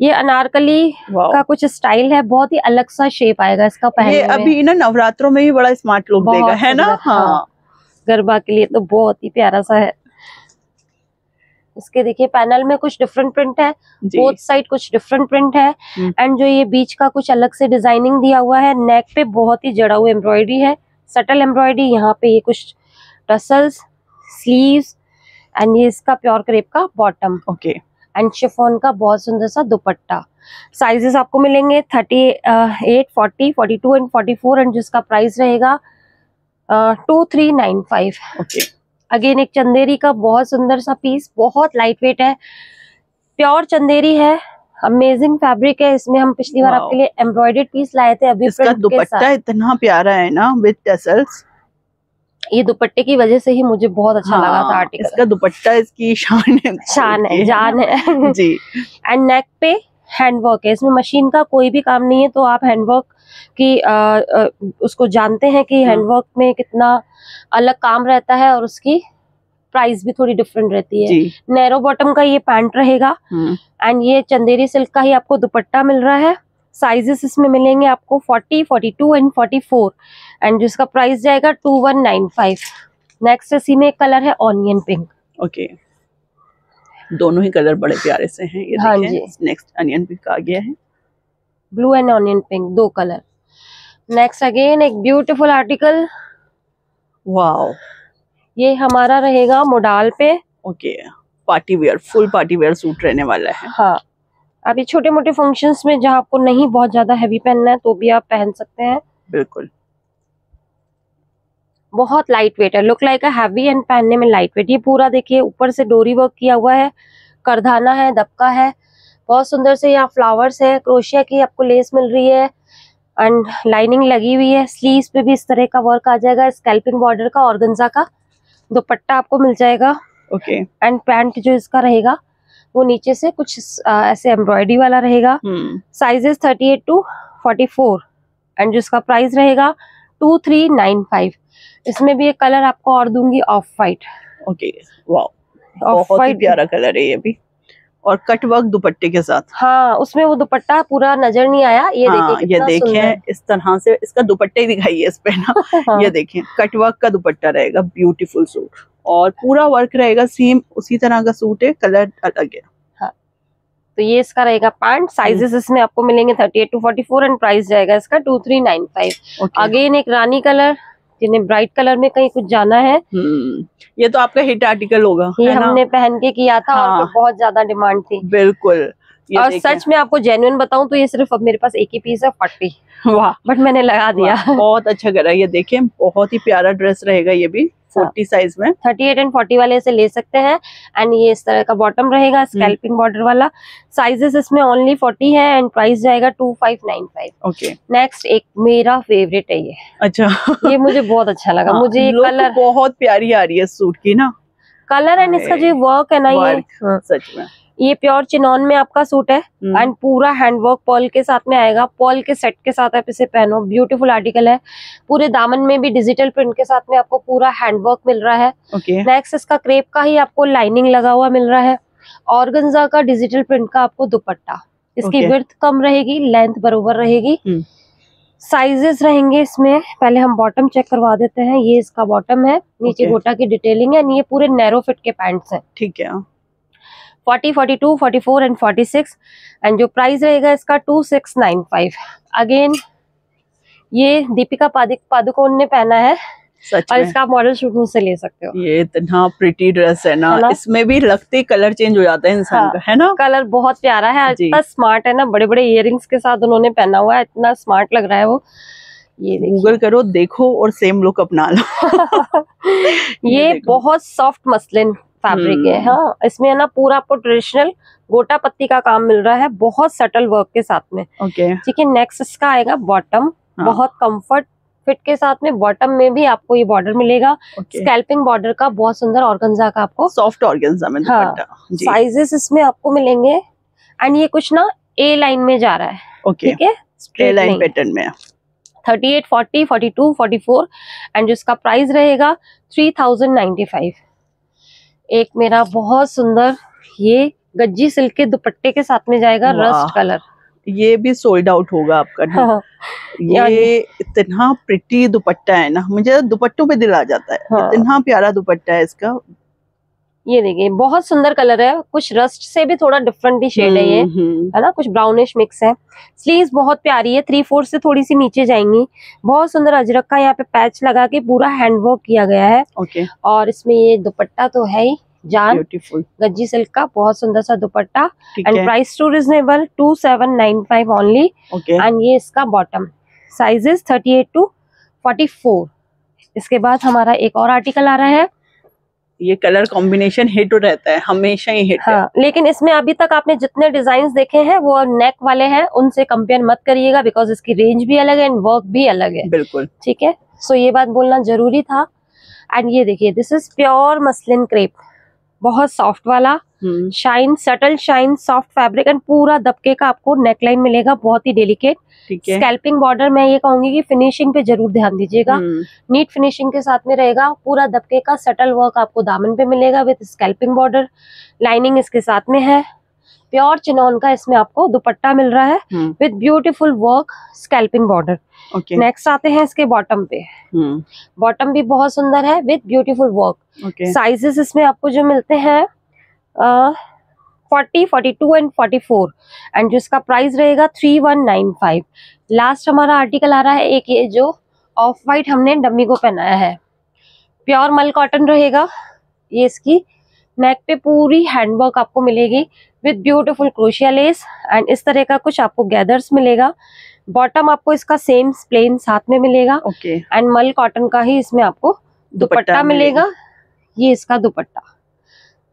ये अनारकली का कुछ स्टाइल है, बहुत ही अलग सा शेप आएगा इसका पहनने में। अभी ना नवरात्रों में ही बड़ा स्मार्ट लुक देगा, है ना। हाँ गरबा के लिए तो बहुत ही प्यारा सा है। इसके देखिए पैनल में कुछ डिफरेंट प्रिंट है, बोथ साइड कुछ डिफरेंट प्रिंट है, एंड जो ये बीच का कुछ अलग से डिजाइनिंग दिया हुआ है। नेक पे बहुत ही जड़ा हुआ एम्ब्रॉयडरी है, सटल एम्ब्रॉयडरी। यहाँ पे ये कुछ टसल्स, स्लीव्स, एंड ये इसका प्योर क्रेप का बॉटम। ओके एंड शिफॉन का बहुत सुंदर सा दुपट्टा। साइजेस आपको मिलेंगे thirty eight forty forty two and forty four, and जिसका प्राइस रहेगा two three nine five. Okay again एक चंदेरी का बहुत सुंदर सा पीस, बहुत लाइट वेट है, प्योर चंदेरी है, अमेजिंग फैब्रिक है। इसमें हम पिछली बार आपके लिए एम्ब्रॉयडर्ड पीस लाए थे। अभी इसका दुपट्टा इतना प्यारा है ना विद टसल्स। ये दुपट्टे की वजह से ही मुझे बहुत अच्छा हाँ, लगा था आर्टिकल। इसका दुपट्टा इसकी शान है, शान है, जान है जी। एंड नेक पे हैंडवर्क है, इसमें मशीन का कोई भी काम नहीं है। तो आप हैंडवर्क की आ, आ, उसको जानते हैं कि हैंडवर्क में कितना अलग काम रहता है, और उसकी प्राइस भी थोड़ी डिफरेंट रहती है। नैरो बॉटम का ये पैंट रहेगा, एंड ये चंदेरी सिल्क का ही आपको दुपट्टा मिल रहा है। साइजेस इसमें मिलेंगे आपको forty, forty two and forty four, and जिसका प्राइस जाएगा two one nine five. Next इसी में एक कलर है ऑनियन पिंक। ओके दोनों ही कलर बड़े प्यारे से हैं। ये हाँ जी। नेक्स्ट ऑनियन पिंक आ गया है, ब्लू एंड ऑनियन पिंक दो कलर। नेक्स्ट अगेन एक ब्यूटीफुल आर्टिकल, वाओ। ये हमारा रहेगा मोडाल पे। Okay party wear, full party wear suit रहने वाला है। हाँ आप ये छोटे मोटे फंक्शंस में जहाँ आपको नहीं बहुत ज्यादा हैवी पहनना है तो भी आप पहन सकते हैं। बिल्कुल बहुत लाइट वेट है, look like a heavy and पहनने में लाइट वेट। ये पूरा देखिए ऊपर से डोरी वर्क किया हुआ है, करधाना है, दबका है, बहुत सुंदर से यहाँ फ्लावर्स है, क्रोशिया की आपको लेस मिल रही है, एंड लाइनिंग लगी हुई है। स्लीव्स पे भी इस तरह का वर्क आ जाएगा, स्कैल्पिंग बॉर्डर का ऑर्गेन्जा का दुपट्टा आपको मिल जाएगा। ओके एंड पैंट जो इसका रहेगा वो नीचे से कुछ आ, ऐसे एम्ब्रॉयडरी वाला रहेगा। Sizes thirty eight to forty four, and जिसका प्राइस रहेगा टू थ्री नाइन फाइव। इसमें भी एक कलर आपको और दूंगी, off white. Okay wow off white प्यारा कलर है ये भी, और कट वर्क दुपट्टे के साथ। हाँ उसमें वो दुपट्टा पूरा नजर नहीं आया। ये हाँ, देखें ये देखें इस तरह से इसका दुपट्टा ही दिखाइए इस पे ना। हाँ। ये देखें कट वर्क का दुपट्टा रहेगा, ब्यूटीफुल सूट, और पूरा वर्क रहेगा सेम उसी तरह का सूट है, कलर अलग है। हाँ तो ये इसका रहेगा पैंट। साइजेस इसमें आपको मिलेंगे thirty eight to forty four, and price जाएगा इसका two three nine five. Again एक रानी कलर, जिन्हें ब्राइट कलर में कहीं कुछ जाना है। ये तो आपका हिट आर्टिकल होगा, ये हमने पहन के किया था। हाँ। और बहुत ज्यादा डिमांड थी। बिल्कुल ये और सच में आपको जेन्युइन बताऊं तो ये सिर्फ अब मेरे पास एक ही पीस है, फटी वाह बट मैंने लगा दिया, बहुत अच्छा करा। ये देखें बहुत ही प्यारा ड्रेस रहेगा, ये भी फोर्टी साइज में, थर्टी एट एंड फोर्टी वाले से ले सकते हैं। एंड ये इस तरह का बॉटम रहेगा, स्कैल्पिंग बॉर्डर वाला। साइजेस इसमें ओनली फोर्टी है, एंड प्राइस जाएगा two five nine five. Okay next एक मेरा फेवरेट है ये। अच्छा ये मुझे बहुत अच्छा लगा। हाँ, मुझे ये कलर बहुत प्यारी आ रही है सूट की ना, कलर एंड इसका जो वर्क है ना, ये सच में ये प्योर चिनॉन में आपका सूट है, एंड पूरा हैंडवर्क पर्ल के साथ में आएगा। पर्ल के सेट के साथ आप इसे पहनो, ब्यूटीफुल आर्टिकल है। पूरे दामन में भी डिजिटल प्रिंट के साथ में आपको पूरा हैंडवर्क मिल रहा है। नेक्स्ट इसका क्रेप का ही आपको लाइनिंग लगा हुआ मिल रहा है, ऑर्गेन्जा का डिजिटल प्रिंट का आपको दुपट्टा। इसकी विड्थ कम रहेगी, लेंथ बरोबर रहेगी। साइजेस रहेंगे इसमें, पहले हम बॉटम चेक करवा देते हैं। ये इसका बॉटम है, नीचे गोटा की डिटेलिंग है, ये पूरे नैरो फिट के पैंट्स है। ठीक है forty, forty two, forty four and forty six, and जो प्राइस रहेगा इसका two six nine five. Again ये दीपिका पादुकोण ने पहना है, और इसका आप मॉडल शूट मुझसे ले सकते हो। ये इतना प्रिटी ड्रेस है ना, है ना? इसमें भी लगते कलर चेंज हो जाता है इंसान का, है ना। कलर बहुत प्यारा है, इतना स्मार्ट है ना, बड़े बड़े इयररिंग्स के साथ उन्होंने पहना हुआ है, इतना स्मार्ट लग रहा है वो। ये गूगल करो, देखो और सेम लुक अपना लो। ये बहुत सॉफ्ट मसलिन फैब्रिक है। हाँ इसमें है ना पूरा आपको ट्रेडिशनल गोटा पत्ती का काम मिल रहा है, बहुत सटल वर्क के साथ में। ओके ठीक है। नेक्स्ट इसका आएगा बॉटम, बहुत कंफर्ट फिट के साथ में। बॉटम में भी आपको ये बॉर्डर मिलेगा, स्कैल्पिंग बॉर्डर का बहुत सुंदर ऑर्गेन्जा का आपको सॉफ्ट ऑर्गेन्जा में दुपट्टा। साइजेस इसमें आपको मिलेंगे, एंड ये कुछ ना ए लाइन में जा रहा है। ओके ठीक है, ए लाइन पैटर्न में thirty eight, forty, forty two, forty four and जिसका प्राइस रहेगा थ्री थाउजेंड नाइन्टी फाइव। एक मेरा बहुत सुंदर ये गज्जी सिल्क के दुपट्टे के साथ में जाएगा रस्ट कलर, ये भी सोल्ड आउट होगा आपका ना। हाँ। ये इतना प्रिटी दुपट्टा है ना, मुझे दुपट्टों पे दिल आ जाता है। हाँ। इतना प्यारा दुपट्टा है इसका, ये देखिए बहुत सुंदर कलर है, कुछ रस्ट से भी थोड़ा डिफरेंट ही शेड है ये, है ना, कुछ ब्राउनिश मिक्स है। स्लीव्स बहुत प्यारी है, थ्री फोर्थ से थोड़ी सी नीचे जाएंगी। बहुत सुंदर अजरक का यहाँ पे पैच लगा के पूरा हैंडवर्क किया गया है। ओके। और इसमें ये दुपट्टा तो है ही जान, गज्जी सिल्क का बहुत सुंदर सा dupatta and price too reasonable two seven nine five only. And ये इसका bottom sizes thirty eight to forty four. इसके बाद हमारा एक और आर्टिकल आ रहा है, ये कलर कॉम्बिनेशन हिट रहता है हमेशा ही हिट। हाँ, है। लेकिन इसमें अभी तक आपने जितने डिजाइन देखे हैं वो नेक वाले हैं, उनसे कंपेयर मत करिएगा बिकॉज इसकी रेंज भी अलग है एंड वर्क भी अलग है। बिल्कुल ठीक है, सो ये बात बोलना जरूरी था। एंड ये देखिए this is pure muslin crepe, बहुत सॉफ्ट वाला shine, subtle shine, soft fabric and पूरा दबके का आपको नेकलाइन मिलेगा, बहुत ही डेलिकेट। स्कैल्पिंग बॉर्डर मैं ये कहूंगी कि फिनिशिंग पे जरूर ध्यान दीजिएगा, नीट फिनिशिंग के साथ में रहेगा। पूरा दबके का सटल वर्क आपको दामन पे मिलेगा विद स्कैल्पिंग बॉर्डर, लाइनिंग इसके साथ में है। प्योर चिनॉन का इसमें आपको दुपट्टा मिल रहा है with beautiful work, scalloping border. Okay. Next आते हैं इसके बॉटम पे। hmm. बॉटम भी बहुत सुंदर है विद ब्यूटीफुल वर्क। साइजेस इसमें आपको जो मिलते हैं forty, forty two and forty four and जिसका प्राइस रहेगा three one nine five. Last हमारा आर्टिकल आ रहा है एक, ये जो ऑफ वाइट हमने डम्मी को पहनाया है, प्योर मल कॉटन रहेगा ये। इसकी नेक पे पूरी हैंडवर्क आपको मिलेगी with beautiful crochet lace and इस तरह का कुछ आपको गैदर्स मिलेगा। बॉटम आपको इसका सेम प्लेन साथ में मिलेगा। ओके। एंड मल कॉटन का ही इसमें आपको दुपट्टा मिलेगा, ये इसका दुपट्टा।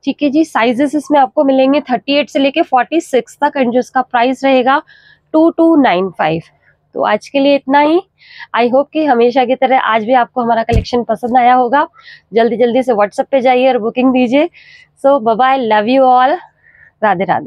ठीक है जी, साइजेस इसमें आपको मिलेंगे थर्टी एट से लेके फोर्टी सिक्स तक एंड जो इसका प्राइस रहेगा टू टू नाइन फाइव। तो आज के लिए इतना ही। आई होप कि हमेशा की तरह आज भी आपको हमारा कलेक्शन पसंद आया होगा। जल्दी जल्दी से व्हाट्सएप पे जाइए और बुकिंग दीजिए। So bye bye, love you all, Radhe Radhe.